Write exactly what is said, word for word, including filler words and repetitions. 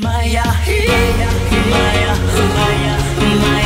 Maya, Maya, Maya, Maya, Maya.